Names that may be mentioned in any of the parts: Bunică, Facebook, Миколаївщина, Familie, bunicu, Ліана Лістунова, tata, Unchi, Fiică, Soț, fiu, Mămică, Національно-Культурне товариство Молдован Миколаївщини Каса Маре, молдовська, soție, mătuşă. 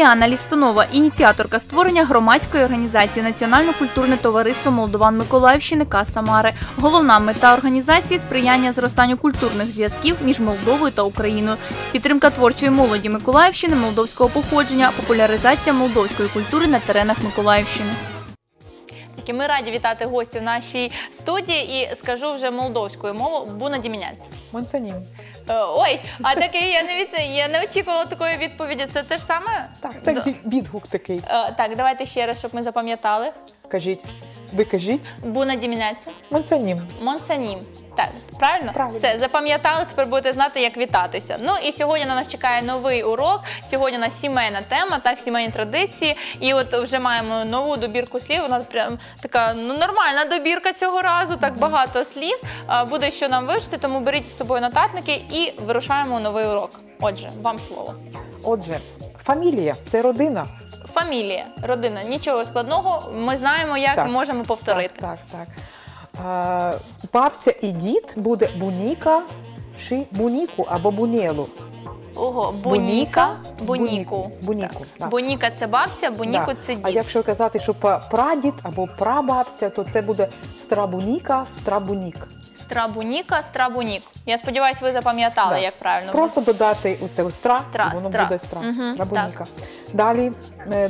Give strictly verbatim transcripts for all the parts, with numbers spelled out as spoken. Ліана Лістунова, ініціаторка створення громадської організації Національно-Культурне товариство Молдован Миколаївщини Каса Маре. Головна мета організації – сприяння зростанню культурних зв'язків між Молдовою та Україною, підтримка творчої молоді Миколаївщини молдовського походження, популяризація молдовської культури на теренах Миколаївщини. Ми раді вітати гостю в нашій студії і скажу вже молдовською мовою «Буна діміняць». Монсанім. Ой, а таке я не від я не очікувала такої відповіді. Це те ж саме? Так, так, відгук такий. Так, давайте ще раз, щоб ми запам'ятали. Кажіть. Ви кажіть. Буна діміняць. Монсанім. Монсанім. Так, правильно? Правильно. Все, запам'ятали, тепер будете знати, як вітатися. Ну і сьогодні на нас чекає новий урок. Сьогодні у нас сімейна тема, так, сімейні традиції. І от вже маємо нову добірку слів. Вона прям така ну, нормальна добірка цього разу, так багато слів. Буде що нам вивчити, тому беріть з собою нотатники і вирушаємо у новий урок. Отже, вам слово. Отже, фамілія – це родина. Фамілія, родина, нічого складного, ми знаємо, як так, можемо повторити. Так, так, так. Е, бабця і дід буде буніка чи буніку або бунєлу. Ого, буніка, буніку. Буніку, так. Буніка – це бабця, буніку – це дід. А якщо казати, що прадід або прабабця, то це буде страбуніка, страбунік. Страбуніка, страбунік. Я сподіваюся, ви запам'ятали, да, як правильно. Просто буде додати у це стра, стра, і воно стра буде стра. Угу, страбуніка. Так. Далі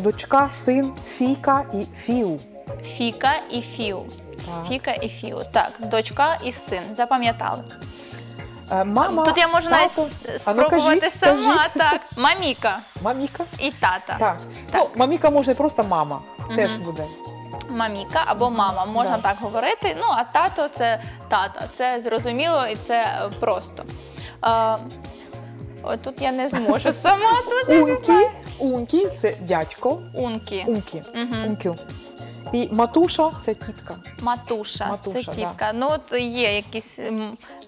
дочка, син, фіка і фіу. Фіка і фіу. Так. Фіка і фіу. Так, дочка і син. Запам'ятали. Мама, тут я можу навіть спробувати сама. Кажіть. Так. Маміка. Маміка. І тата. Так. Так. Ну, маміка можна просто мама. Угу. Теж буде. Маміка або мама, можна так, так говорити. Ну, а тато – це тата. Це зрозуміло і це просто. А, тут я не зможу сама. Ункі, ункі – це дядько. Ункі. Ункі. Ункю. І матуша – це тітка. Матуша, матуша – це тітка. Да. Ну, от є якісь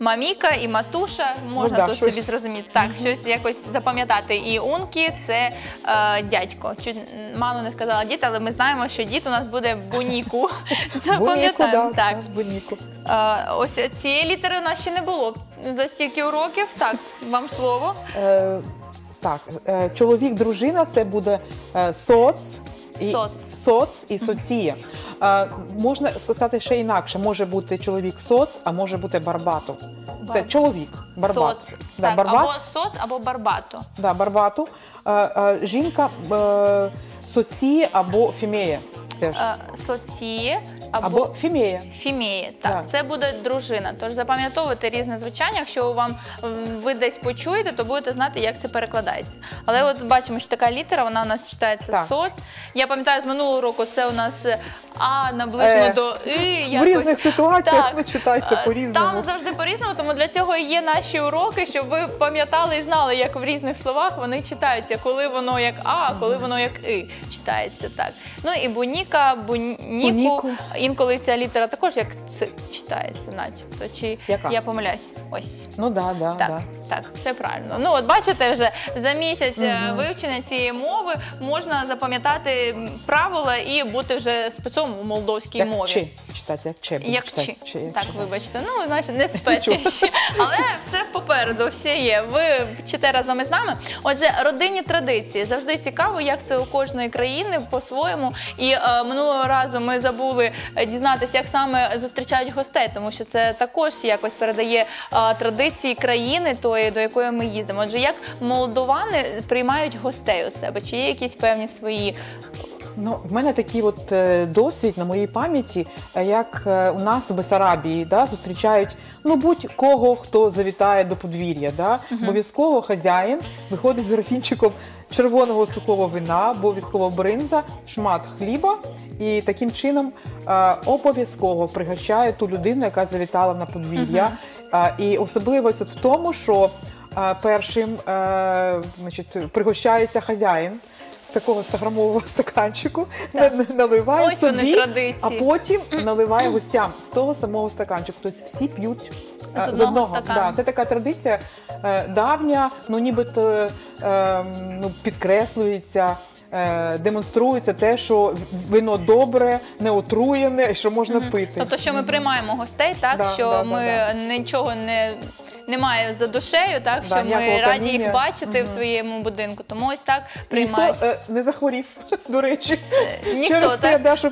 маміка і матуша, можна ну, да, тут щось собі зрозуміти. Так, mm-hmm, щось якось запам'ятати. І ункі – це е, дядько. Чуть мама не сказала дід, але ми знаємо, що дід у нас буде буніку. Запам'ятаємо. Буніку, да, так. Буніку. Е, ось цієї літери у нас ще не було за стільки уроків. Так, вам слово. Е, так, е, чоловік, дружина – це буде е, соц. І соц. Соц і соція. А, можна сказати ще інакше. Може бути чоловік соц, а може бути барбато. Бар... Це чоловік. Барбат. Соц. Да, так, барбат. Або соц, або барбато. Да, барбато. А, а, жінка а, соція або фімея. А, соція або, або фімея. Фімея, так. Так. Це буде дружина. Тож запам'ятовуйте різне звучання. Якщо вам, ви десь почуєте, то будете знати, як це перекладається. Але от бачимо, що така літера, вона у нас читається так, соц. Я пам'ятаю, з минулого року це у нас А наближено е, до І. Якось. В різних ситуаціях так, не читається по-різному. Там завжди по-різному, тому для цього і є наші уроки, щоб ви пам'ятали і знали, як в різних словах вони читаються. Коли воно як А, а коли воно як І читається. Так. Ну і буніка, буніку. Буніку. Інколи ця літера також як «ц» читається, начебто, чи яка? Я помиляюсь? Ось. Ну да, да, так, да, так, все правильно. Ну от бачите, вже за місяць угу, вивчення цієї мови можна запам'ятати правила і бути вже спецом у молдовській так, мові. Чи. Читати, як «чи». Як читати, «чи». Як так, чи, вибачте, ну, значить, не спеці ще. Але все попереду, все є. Ви вчите разом із нами. Отже, родинні традиції. Завжди цікаво, як це у кожної країни по-своєму. І е, минулого разу ми забули дізнатися, як саме зустрічають гостей, тому що це також якось передає а, традиції країни, тої, до якої ми їздимо. Отже, як молдовани приймають гостей у себе? Чи є якісь певні свої? Ну, в мене такий от досвід на моїй пам'яті, як у нас в Бессарабії, да, зустрічають ну, будь-кого, хто завітає до подвір'я. Да. Uh-huh. Обов'язково хазяїн виходить з графінчиком червоного сухого вина, обов'язково бринза, шмат хліба. І таким чином е, обов'язково пригощає ту людину, яка завітала на подвір'я. Uh-huh. е, і особливість в тому, що е, першим е, значить, пригощається хазяїн. З такого стограмового стаканчику наливає ось собі, а потім наливає гостям з того самого стаканчику. Тобто всі п'ють з одного, одного. Да, це така традиція давня, ну нібито ну, підкреслюється, демонструється те, що вино добре, не отруєне, що можна mm-hmm, пити. Тобто, що ми приймаємо гостей, так? Да, що да, ми да, да, нічого не немає за душею, так, що ми раді їх бачити в своєму будинку. Тому ось так приймають. Ніхто не захворів, до речі. Ніхто, так? Що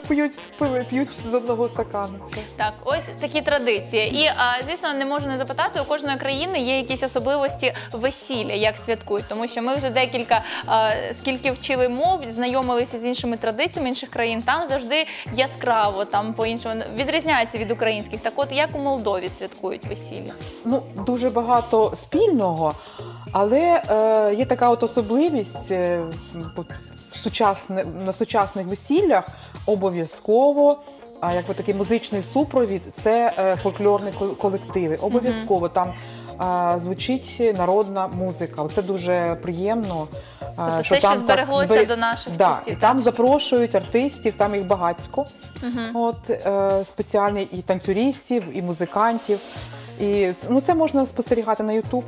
п'ють з одного стакану. Так, ось такі традиції. І, звісно, не можу не запитати, у кожної країни є якісь особливості весілля, як святкують. Тому що ми вже декілька, скільки вчили мов, знайомилися з іншими традиціями інших країн, там завжди яскраво, там по-іншому, відрізняється від українських. Так от, як у Молдові святкують весілля? Ну, дуже багато спільного, але є така от особливість на сучасних весіллях обов'язково, якби такий музичний супровід, це фольклорні колективи. Обов'язково там звучить народна музика. Це дуже приємно. Тобто це ще збереглося до наших часів. Там запрошують артистів, там їх багацько, спеціальні і танцюристів, і музикантів. Це можна спостерігати на ютуб.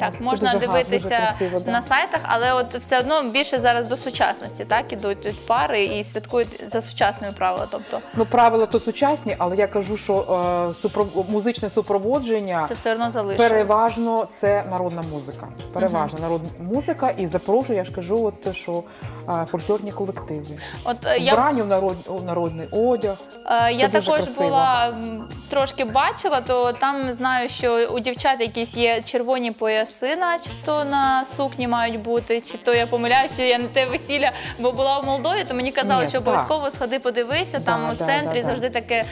Так, можна дивитися на сайтах, але все одно більше зараз до сучасності ідуть пари і святкують за сучасною правилою. Ну, правила то сучасні, але я кажу, що музичне супроводження переважно це народна музика. Переважно народна музика і запрошую, я ж кажу, що фольклорні колективи. Вбрані в народний одяг. Я також була, трошки бачила, то там знаю, що у дівчат якісь є червоні пояси, начебто на сукні мають бути, чи то я помиляюсь, що я на те весілля, бо була в Молдові, то мені казали, що обов'язково сходи подивися, там у центрі завжди таке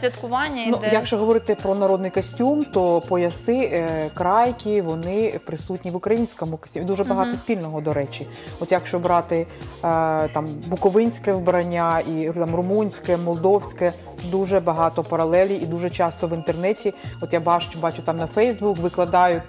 святкування йде. Якщо говорити про народний костюм, то пояси, крайки, вони присутні в українському костюмі. Дуже багато спільного, до речі. От якщо брати буковинське вбрання, румунське, молдовське, дуже багато паралелі і дуже часто в інтернеті. От я бачу там на Фейсбук, викладають,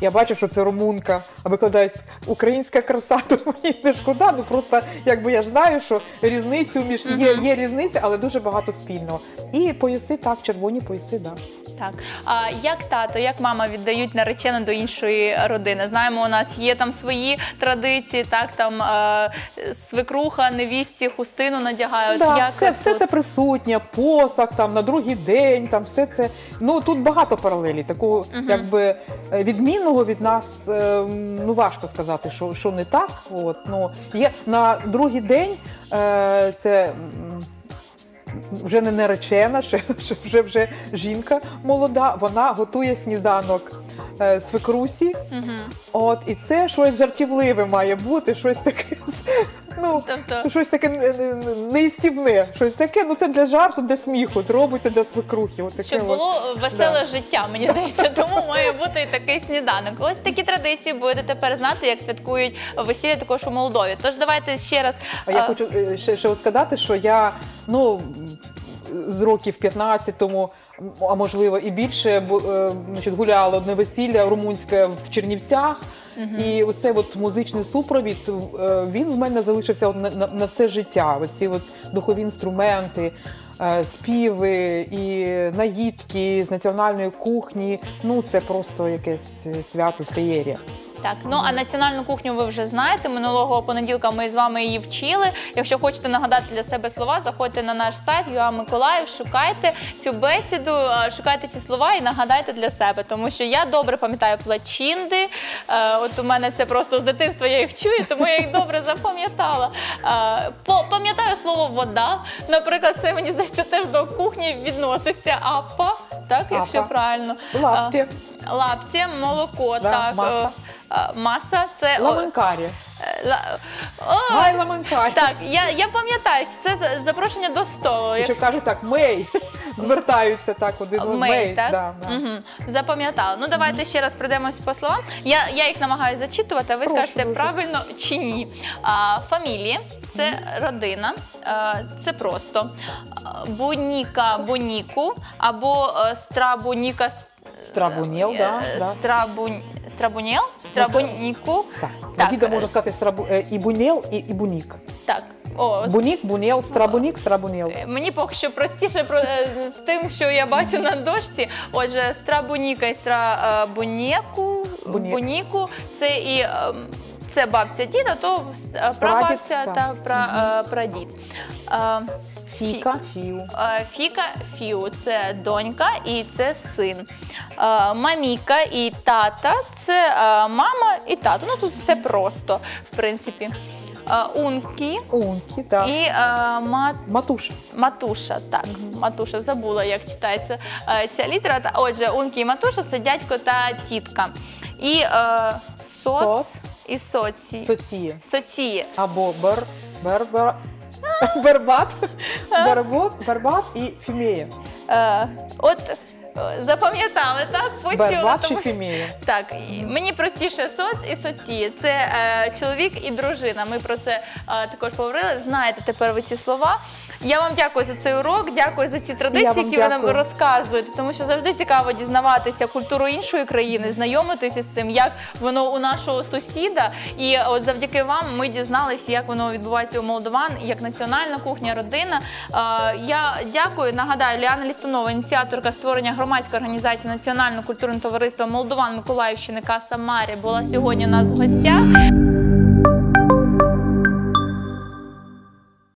я бачу, що це румунка, а викладають українська краса, то мені не шкода. Ну просто, якби я ж знаю, що різницю між... Є різниця, але дуже багато спільного. І пояси, так, червоні пояси, так. Так. А як тато, як мама віддають наречену до іншої родини? Знаємо, у нас є там свої традиції, так, там свекруха, невістці, хустину надягають. Так, все це присутнє, посаг, там, на другий день, там, все це. Ну, тут багато паралелі, такого, якби, відмінного від нас, ну, важко сказати, що не так, от, ну, є на другий день, це... вже не наречена, вже жінка молода, вона готує сніданок свекрусі. І це щось жартівливе має бути, щось таке неїстівне, щось таке, ну це для жарту, для сміху, робиться для свекрухи. Щоб було веселе життя, мені здається, тому має бути і такий сніданок. Ось такі традиції будете тепер знати, як святкують весілля також у Молдові. Тож давайте ще раз... Я хочу ще сказати, що я, ну, з років п'ятнадцятому, а можливо і більше, гуляла одне весілля румунське в Чернівцях. І оцей музичний супровід, він в мене залишився на все життя. Оці духові інструменти, співи і наїдки з національної кухні. Ну, це просто якесь свято, феєрія. Так, ну а національну кухню ви вже знаєте, минулого понеділка ми з вами її вчили. Якщо хочете нагадати для себе слова, заходьте на наш сайт ю а Миколаїв, шукайте цю бесіду, шукайте ці слова і нагадайте для себе. Тому що я добре пам'ятаю плачинди, от у мене це просто з дитинства я їх чую, тому я їх добре запам'ятала. Пам'ятаю слово «вода», наприклад, це, мені здається, теж до кухні відноситься «апа», так, якщо правильно. «Лапті». Лапті, молоко, так. Маса. Маса, це... Ламанкарі. Май ламанкарі. Так, я пам'ятаю, що це запрошення до столу. І що кажуть так, мей, звертаються так один до мей. Мей, так? Запам'ятала. Ну, давайте ще раз пройдемось по словам. Я їх намагаюся зачитувати, а ви скажете, правильно чи ні. Фамілії, це родина, це просто. Буніка, буніку, або страбуніка, Страбунел, да. Страбунел? Страбуніку? Так. Діда може сказати і бунел, і бунік. Так. Бунік, бунел, страбунік, страбунел. Мені поки що простіше з тим, що я бачу на дошці. Отже, страбуніка і страбуніку, це і... Це бабця-діда, то прабабця та прадід. Фіка. Фіу. Фіка, Фіу – це донька і це син. Маміка і тата – це мама і тато. Ну, тут все просто, в принципі. Ункі. Ункі, так. І мат... Матуша. Матуша, так. Матуша, забула, як читається ця літера. Отже, ункі і матуша – це дядько та тітка. І соц і соці. Соціє. Соціє. Або бер... бер... бер... Барбат, барбат і фімія. От запам'ятали, так? Барбат чи фімія? Так, мені простіше соц і соці. Це чоловік і дружина. Ми про це також поговорили. Знаєте тепер ви ці слова. Я вам дякую за цей урок, дякую за ці традиції, які ви нам розказуєте. Тому що завжди цікаво дізнаватися культуру іншої країни, знайомитися з цим, як воно у нашого сусіда. І от завдяки вам ми дізналися, як воно відбувається у молдован, як національна кухня, родина. Я дякую, нагадаю, Ліана Лістунова, ініціаторка створення громадської організації Національно-Культурне товариство Молдован Миколаївщини Каса Маре була сьогодні у нас в гостях.